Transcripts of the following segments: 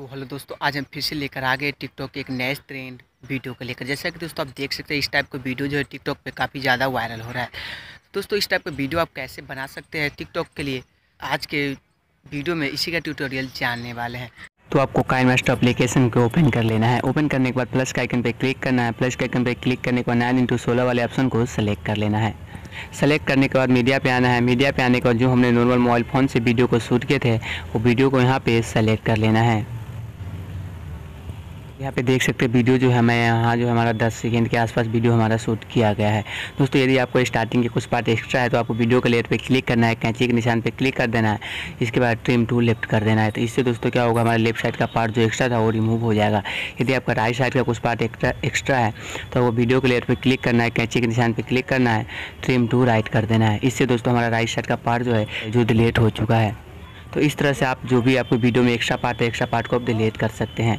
तो हेलो दोस्तों, आज हम फिर से लेकर आ गए टिकटॉक के एक नए ट्रेंड वीडियो को लेकर। जैसा कि दोस्तों आप देख सकते हैं, इस टाइप का वीडियो जो है टिकटॉक पे काफ़ी ज़्यादा वायरल हो रहा है। दोस्तों इस टाइप का वीडियो आप कैसे बना सकते हैं टिकटॉक के लिए, आज के वीडियो में इसी का ट्यूटोरियल जानने वाले हैं। तो आपको काइन मास्टर एप्लीकेशन को ओपन कर लेना है। ओपन करने के बाद प्लस के आइकन पर क्लिक करना है। प्लस के आइकन पर क्लिक करने के बाद 9:16 वाले ऑप्शन को सेलेक्ट कर लेना है। सेलेक्ट करने के बाद मीडिया पे आना है। मीडिया पे आने के बाद जो हमने नॉर्मल मोबाइल फ़ोन से वीडियो को शूट किए थे, वो वीडियो को यहाँ पे सेलेक्ट कर लेना है। यहाँ पे देख सकते हैं वीडियो जो है, मैं यहाँ जो हमारा 10 सेकंड के आसपास वीडियो हमारा शूट किया गया है। दोस्तों यदि आपको स्टार्टिंग के कुछ पार्ट एक्स्ट्रा है तो आपको वीडियो के लेयर पे क्लिक करना है, कैंची के निशान पे क्लिक कर देना है। इसके बाद ट्रिम टू लेफ्ट कर देना है। तो इससे दोस्तों क्या होगा, हमारा लेफ्ट साइड का पार्ट जो एक्स्ट्रा था वो रिमूव हो जाएगा। यदि आपका राइट साइड का कुछ पार्ट एक्स्ट्रा है तो वो वीडियो के लेयर पर क्लिक करना है, कैंची के निशान पर क्लिक करना है, ट्रिम टू राइट कर देना है। इससे दोस्तों हमारा राइट साइड का पार्ट जो है डिलीट हो चुका है। तो इस तरह से आप जो भी आपको वीडियो में एक्स्ट्रा पार्ट को आप डिलीट कर सकते हैं।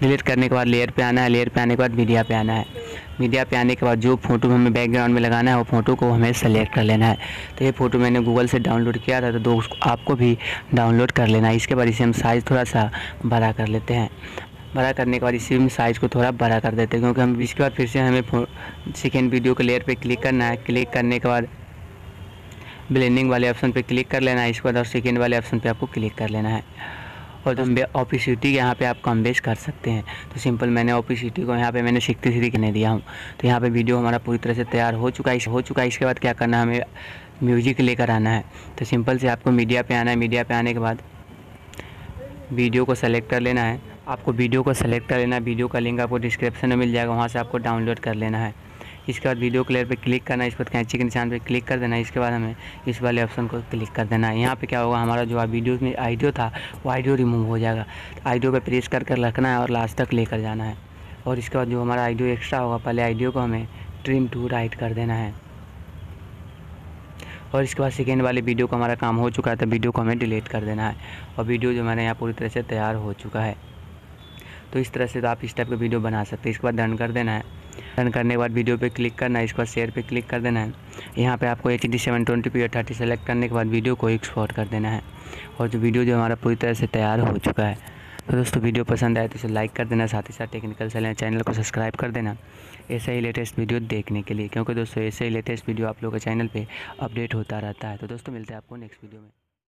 डिलीट करने के बाद लेयर पे आना है। लेयर पे आने के बाद मीडिया पे आना है। मीडिया पे आने के बाद जो फोटो हमें बैकग्राउंड में लगाना है वो फ़ोटो को हमें सेलेक्ट कर लेना है। तो ये फ़ोटो मैंने गूगल से डाउनलोड किया था, तो दोस्तों आपको भी डाउनलोड कर लेना है। इसके बाद इसे हम साइज़ थोड़ा सा बड़ा कर लेते हैं। बड़ा करने के बाद इसी में साइज़ को थोड़ा बड़ा कर देते हैं, क्योंकि हम इसके बाद फिर से हमें सेकेंड वीडियो के लेयर पर क्लिक करना है। क्लिक करने के बाद ब्लेंडिंग वाले ऑप्शन पे क्लिक कर लेना है। इसके बाद और सेकेंड वाले ऑप्शन पे आपको क्लिक कर लेना है और ऑपिसिटी यहाँ पे आप कम बेस कर सकते हैं। तो सिंपल मैंने ऑपिसिटी को यहाँ पे मैंने 63 करने दिया हूँ। तो यहाँ पे वीडियो हमारा पूरी तरह से तैयार हो चुका है। इसके बाद क्या करना है, हमें म्यूजिक लेकर आना है। तो सिंपल से आपको मीडिया पर आना है। मीडिया पर आने के बाद वीडियो को सेलेक्ट कर लेना है। आपको वीडियो को सेलेक्ट कर लेना है। वीडियो का लिंक आपको डिस्क्रिप्शन में मिल जाएगा, वहाँ से आपको डाउनलोड कर लेना है। इसके बाद वीडियो क्लियर पे क्लिक करना है। इस पर कैंची के निशान पे क्लिक कर देना है। इसके बाद हमें इस वाले ऑप्शन को क्लिक कर देना है। यहाँ पे क्या होगा, हमारा जो वीडियो में ऑडियो था वो ऑडियो रिमूव हो जाएगा। ऑडियो पे प्रेस कर कर रखना है और लास्ट तक लेकर जाना है। और इसके बाद जो हमारा ऑडियो एक्स्ट्रा होगा, पहले ऑडियो को हमें ट्रिम टू राइट कर देना है। और इसके बाद सेकेंड वाले वीडियो का हमारा काम हो चुका है, तो वीडियो को हमें डिलीट कर देना है। और वीडियो जो हमारे यहाँ पूरी तरह से तैयार हो चुका है। तो इस तरह से तो आप इस टाइप का वीडियो बना सकते हैं। इसके बाद डन कर देना है। डन करने के बाद वीडियो पे क्लिक करना है। इसके बाद शेयर पे क्लिक कर देना है। यहाँ पे आपको HD 720p और 30 सेलेक्ट करने के बाद वीडियो को एक्सपोर्ट कर देना है। और जो वीडियो जो हमारा पूरी तरह से तैयार हो चुका है। तो दोस्तों वीडियो पसंद आए तो इसे लाइक कर देना, साथ ही साथ टेक्निकल शैलेंद्र चैनल को सब्सक्राइब कर देना ऐसे ही लेटेस्ट वीडियो देखने के लिए, क्योंकि दोस्तों ऐसे ही लेटेस्ट वीडियो आप लोगों के चैनल पर अपडेट होता रहता है। तो दोस्तों मिलते हैं आपको नेक्स्ट वीडियो में।